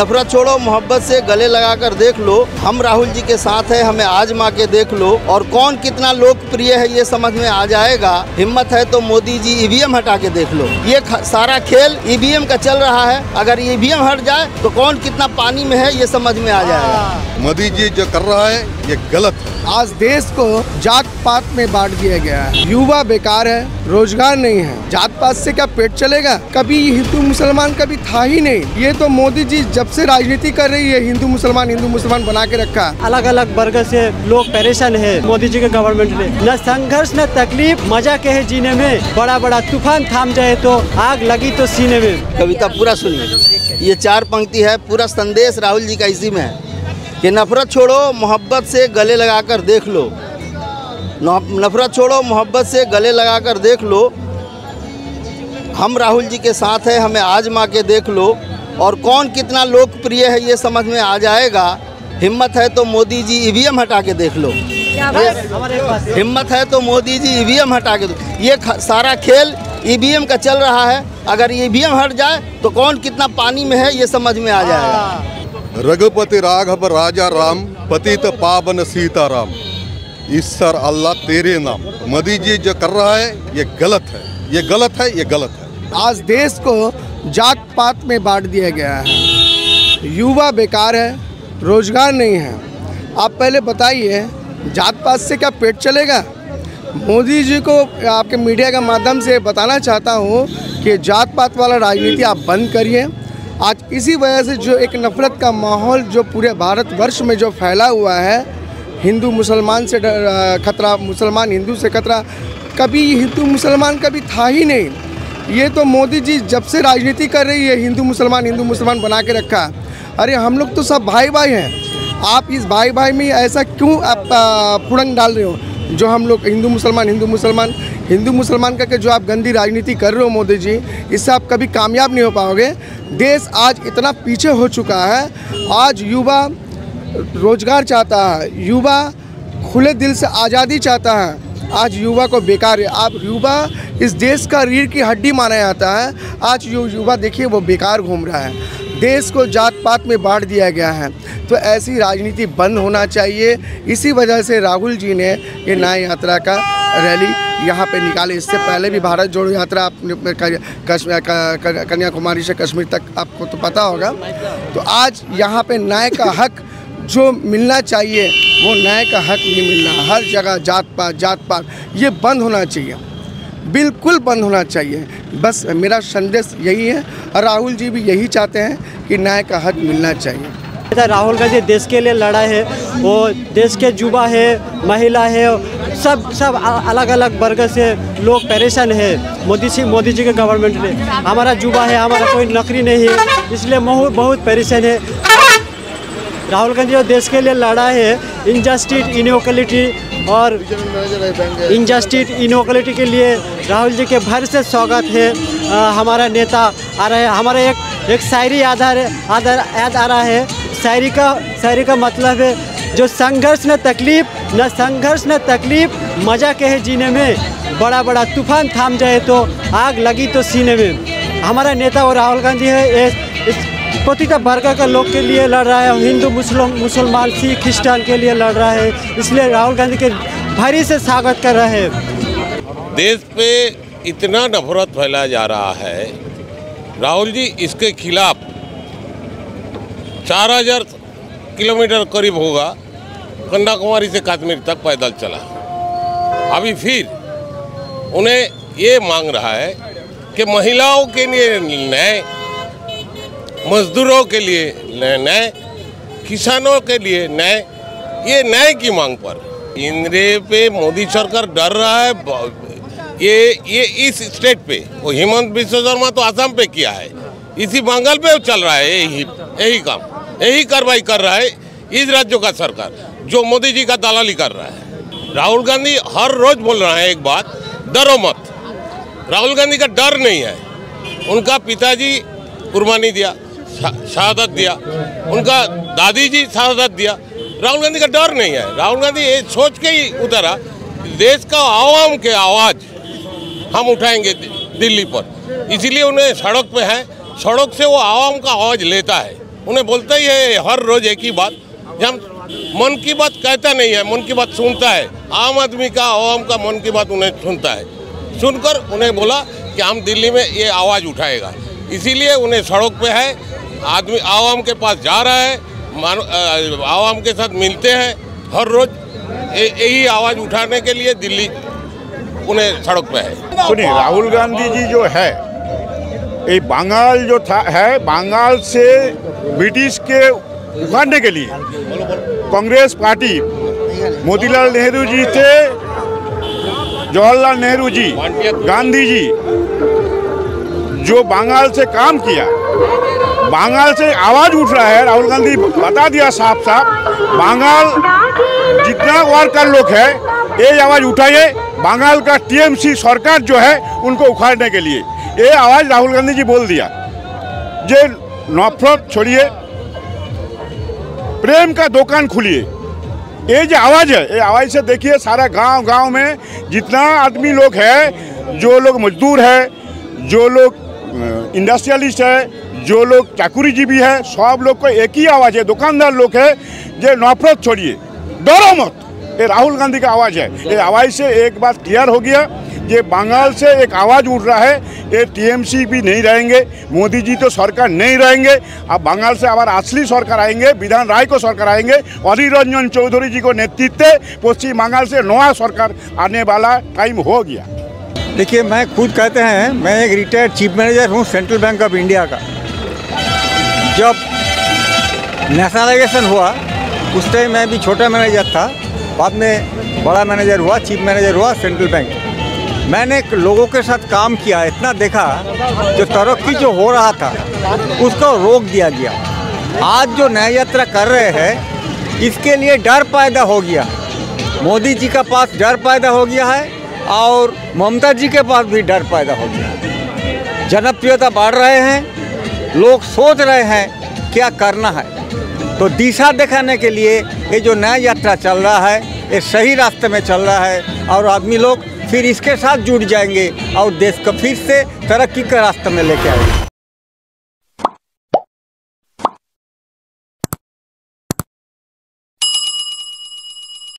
नफरत छोड़ो, मोहब्बत से गले लगाकर देख लो। हम राहुल जी के साथ हैं, हमें आजमा के देख लो और कौन कितना लोकप्रिय है ये समझ में आ जाएगा। हिम्मत है तो मोदी जी ईवीएम हटा के देख लो। ये सारा खेल ईवीएम का चल रहा है। अगर ईवीएम हट जाए तो कौन कितना पानी में है ये समझ में आ जाएगा। मोदी जी जो कर रहा है ये गलत है। आज देश को जात पात में बांट दिया गया है। युवा बेकार है, रोजगार नहीं है। जात पात से क्या पेट चलेगा? कभी हिंदू मुसलमान कभी था ही नहीं। ये तो मोदी जी जब से राजनीति कर रही है हिंदू मुसलमान बना के रखा। अलग अलग वर्ग से लोग परेशान है। मोदी जी के गवर्नमेंट ने न संघर्ष न तकलीफ, मजा के है जीने में। बड़ा बड़ा तूफान थाम जाए तो आग लगी तो सीने में। कविता पूरा सुनिए, ये 4 पंक्ति है, पूरा संदेश राहुल जी का इसी में है कि नफरत छोड़ो, मोहब्बत से गले लगाकर देख लो। नफरत छोड़ो, मोहब्बत से गले लगाकर देख लो। हम राहुल जी के साथ हैं, हमें आजमा के देख लो और कौन कितना लोकप्रिय है ये समझ में आ जाएगा। हिम्मत है तो मोदी जी ईवीएम हटा के देख लो। हिम्मत है तो मोदी जी ईवीएम हटा के देख। ये सारा खेल ईवीएम का चल रहा है। अगर ईवीएम हट जाए तो कौन कितना पानी में है ये समझ में आ जाएगा। रघुपति राघव राजा राम, पतित पावन सीता राम, ईश्वर अल्लाह तेरे नाम। मोदी जी जो कर रहा है ये गलत है, ये गलत है, ये गलत है। आज देश को जात पात में बांट दिया गया है। युवा बेकार है, रोजगार नहीं है। आप पहले बताइए जात पात से क्या पेट चलेगा? मोदी जी को आपके मीडिया के माध्यम से बताना चाहता हूँ कि जात पात वाला राजनीति आप बंद करिए। आज इसी वजह से जो एक नफ़रत का माहौल जो पूरे भारतवर्ष में जो फैला हुआ है, हिंदू मुसलमान से खतरा, मुसलमान हिंदू से खतरा, कभी हिंदू मुसलमान कभी था ही नहीं। ये तो मोदी जी जब से राजनीति कर रही है हिंदू मुसलमान बना के रखा। अरे हम लोग तो सब भाई भाई हैं। आप इस भाई भाई में ऐसा क्यों आप फुड़ंग डाल रहे हो? जो हम लोग हिंदू मुसलमान करके जो आप गंदी राजनीति कर रहे हो मोदी जी, इससे आप कभी कामयाब नहीं हो पाओगे। देश आज इतना पीछे हो चुका है। आज युवा रोजगार चाहता है, युवा खुले दिल से आज़ादी चाहता है। आज युवा को बेकार है। आप युवा इस देश का रीढ़ की हड्डी माना जाता है। आज युवा देखिए वो बेकार घूम रहा है। देश को जात पात में बांट दिया गया है, तो ऐसी राजनीति बंद होना चाहिए। इसी वजह से राहुल जी ने ये न्याय यात्रा का रैली यहाँ पे निकाले। इससे पहले भी भारत जोड़ो यात्रा कन्याकुमारी से कश्मीर तक आपको तो पता होगा। तो आज यहाँ पे न्याय का हक जो मिलना चाहिए वो न्याय का हक नहीं मिल रहा। हर जगह जात पात ये बंद होना चाहिए, बिल्कुल बंद होना चाहिए। बस मेरा संदेश यही है और राहुल जी भी यही चाहते हैं कि न्याय का हक मिलना चाहिए। राहुल गांधी देश के लिए लड़ा है, वो देश के युवा है, महिला है, सब अलग अलग वर्ग से लोग परेशान है। मोदी जी के गवर्नमेंट ने हमारा युवा है, हमारा कोई नौकरी नहीं है, इसलिए बहुत परेशान है। राहुल गांधी जो देश के लिए लड़ा है इनइक्वालिटी के लिए राहुल जी के भर से स्वागत है। हमारा नेता आ रहा है। हमारा एक शायरी याद आ रहा है। शायरी का मतलब है जो संघर्ष न तकलीफ, मजा के है जीने में। बड़ा बड़ा तूफान थाम जाए तो आग लगी तो सीने में। हमारा नेता और राहुल गांधी है, इस पतित वर्ग का लोग के लिए लड़ रहा है, हिंदू मुसलमान सिख ख्रिस्टान के लिए लड़ रहा है, इसलिए राहुल गांधी के भारी से स्वागत कर रहा है। देश पे इतना नफरत फैलाया जा रहा है, राहुल जी इसके खिलाफ 4000 किलोमीटर करीब होगा कन्याकुमारी से काश्मीर तक पैदल चला। अभी फिर उन्हें ये मांग रहा है कि महिलाओं के लिए न्याय, मजदूरों के लिए न्याय, किसानों के लिए न्याय, ये न्याय की मांग पर इंदिरे पे मोदी सरकार डर रहा है। ये इस स्टेट पे वो हेमंत विश्व शर्मा तो आसाम पे किया है, इसी बंगाल पे चल रहा है। यही काम, यही कार्रवाई कर रहा है इस राज्यों का सरकार जो मोदी जी का दलाली कर रहा है। राहुल गांधी हर रोज बोल रहा है एक बात, डरो मत। राहुल गांधी का डर नहीं है। उनका पिताजी कुर्बानी दिया, शहादत दिया, उनका दादी जी शहादत दिया। राहुल गांधी का डर नहीं है। राहुल गांधी ये सोच के ही उतरा देश का आवाम के आवाज़ हम उठाएंगे दिल्ली पर, इसीलिए उन्हें सड़क पर है। सड़क से वो आवाम का आवाज़ लेता है। उन्हें बोलता ही है हर रोज एक ही बात। जब मन की बात कहता नहीं है, मन की बात सुनता है, आम आदमी का आवाम का मन की बात उन्हें सुनता है। सुनकर उन्हें बोला कि हम दिल्ली में ये आवाज़ उठाएगा, इसीलिए उन्हें सड़क पे है, आदमी आवाम के पास जा रहा है, आवाम के साथ मिलते हैं हर रोज, यही आवाज़ उठाने के लिए दिल्ली उन्हें सड़क पे है। सुनिए, राहुल गांधी जी जो है ये बंगाल जो था है, बंगाल से ब्रिटिश के उखाड़ने के लिए कांग्रेस पार्टी, मोतीलाल नेहरू जी थे, जवाहरलाल नेहरू जी, गांधी जी जो बंगाल से काम किया, बंगाल से आवाज़ उठ रहा है। राहुल गांधी बता दिया साफ साफ, बंगाल जितना वर्कर लोग है ये आवाज़ उठाइए, बंगाल का टीएमसी सरकार जो है उनको उखाड़ने के लिए। ये आवाज़ राहुल गांधी जी बोल दिया। जे नफरत छोड़िए, प्रेम का दुकान खोलिए, ये जो आवाज़ है ये आवाज़ से देखिए सारा गांव में जितना आदमी लोग है, जो लोग मजदूर है, जो लोग इंडस्ट्रियलिस्ट है, जो लोग चाकुरीजीवी है, सब लोग को एक ही आवाज़ है, दुकानदार लोग है, ये नफरत छोड़िए, डरो मत। ये राहुल गांधी का आवाज़ है। ये आवाज़ से एक बात क्लियर हो गया, ये बंगाल से एक आवाज़ उठ रहा है, ये टीएमसी भी नहीं रहेंगे, मोदी जी तो सरकार नहीं रहेंगे, अब बंगाल से आबार असली सरकार आएंगे, विधान राय को सरकार आएंगे, अधीर रंजन चौधरी जी को नेतृत्व पश्चिम बंगाल से नया सरकार आने वाला टाइम हो गया। देखिए, मैं खुद कहते हैं, मैं एक रिटायर्ड चीफ मैनेजर हूँ सेंट्रल बैंक ऑफ इंडिया का। जब नेशनलाइजेशन हुआ उस टाइम मैं भी छोटा मैनेजर था, बाद में बड़ा मैनेजर हुआ, चीफ मैनेजर हुआ सेंट्रल बैंक। मैंने लोगों के साथ काम किया, इतना देखा जो तरक्की जो हो रहा था उसको रोक दिया गया। आज जो न्याय यात्रा कर रहे हैं इसके लिए डर पैदा हो गया, मोदी जी के पास डर पैदा हो गया है और ममता जी के पास भी डर पैदा हो गया है। जनप्रियता बढ़ रहे हैं, लोग सोच रहे हैं क्या करना है, तो दिशा दिखाने के लिए ये जो न्याय यात्रा चल रहा है ये सही रास्ते में चल रहा है और आदमी लोग फिर इसके साथ जुड़ जाएंगे और देश को फिर से तरक्की के रास्ते में लेके आएंगे।